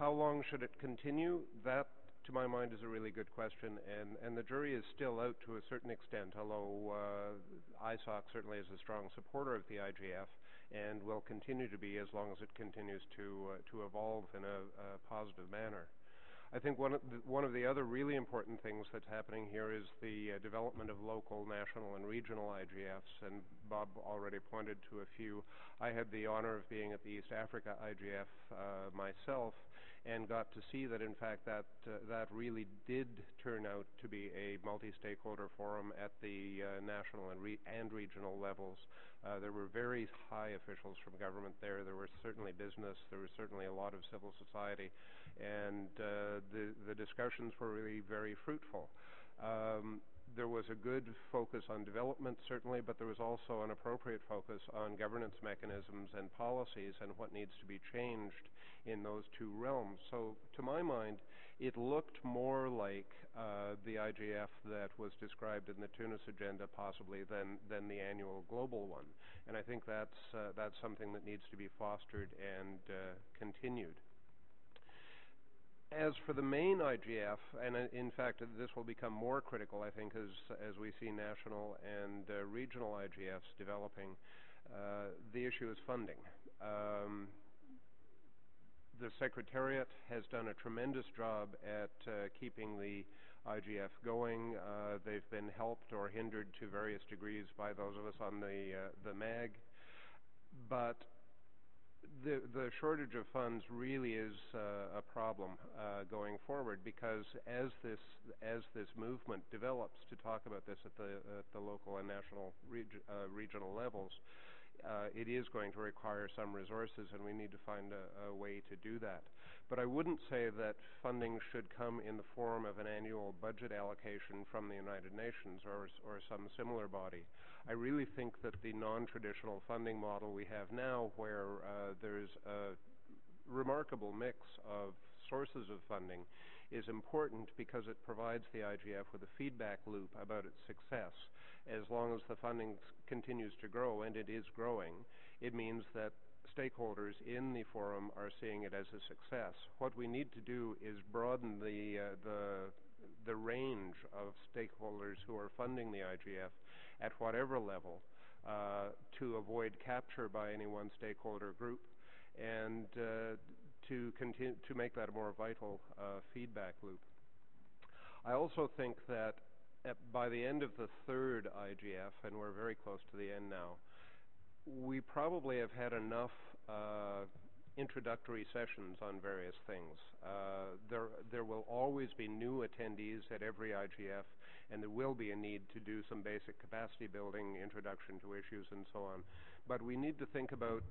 How long should it continue? That, to my mind, is a really good question, and the jury is still out to a certain extent, although ISOC certainly is a strong supporter of the IGF and will continue to be as long as it continues to evolve in a positive manner. I think one of the other really important things that's happening here is the development of local, national, and regional IGFs, and Bob already pointed to a few. I had the honor of being at the East Africa IGF myself and got to see that, in fact, that really did turn out to be a multi-stakeholder forum at the national and regional levels. There were very high officials from government there. There were certainly business. There was certainly a lot of civil society, and the discussions were really very fruitful. There was a good focus on development, certainly, but there was also an appropriate focus on governance mechanisms and policies and what needs to be changed in those two realms. So, to my mind, it looked more like the IGF that was described in the Tunis agenda, possibly, than the annual global one. And I think that's something that needs to be fostered and continued. As for the main IGF, and in fact this will become more critical, I think, as we see national and regional IGFs developing, the issue is funding. The Secretariat has done a tremendous job at keeping the IGF going. They've been helped or hindered to various degrees by those of us on the MAG, but the shortage of funds really is a problem going forward, because as this movement develops to talk about this at the local and national regional levels, it is going to require some resources, and we need to find a way to do that. But I wouldn't say that funding should come in the form of an annual budget allocation from the United Nations or some similar body. I really think that the non-traditional funding model we have now, where there's a remarkable mix of sources of funding, is important because it provides the IGF with a feedback loop about its success. As long as the funding continues to grow, and it is growing, it means that stakeholders in the forum are seeing it as a success. What we need to do is broaden the range of stakeholders who are funding the IGF at whatever level to avoid capture by any one stakeholder group, and to continue to make that a more vital feedback loop. I also think that by the end of the third IGF, and we're very close to the end now, we probably have had enough introductory sessions on various things. There will always be new attendees at every IGF, and there will be a need to do some basic capacity building, introduction to issues, and so on. But we need to think about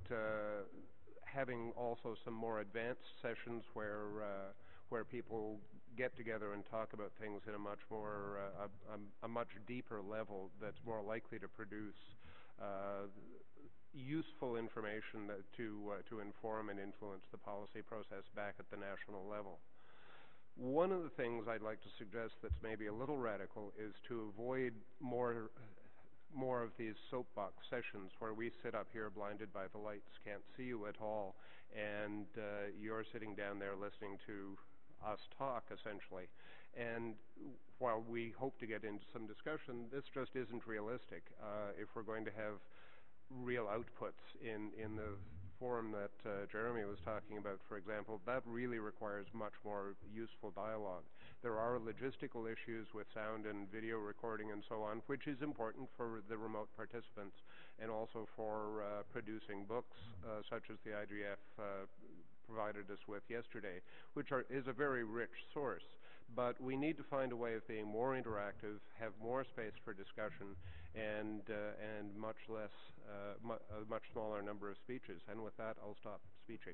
having also some more advanced sessions where people get together and talk about things in a much more a much deeper level that's more likely to produce useful information that to inform and influence the policy process back at the national level. One of the things I'd like to suggest that's maybe a little radical is to avoid more of these soapbox sessions where we sit up here blinded by the lights, can't see you at all, and you're sitting down there listening to us talk, essentially. And while we hope to get into some discussion, this just isn't realistic if we're going to have real outputs in the forum that Jeremy was talking about, for example. That really requires much more useful dialogue. There are logistical issues with sound and video recording and so on, which is important for the remote participants, and also for producing books such as the IGF provided us with yesterday, which is a very rich source. But we need to find a way of being more interactive, have more space for discussion, and much smaller number of speeches. And with that, I'll stop speaking.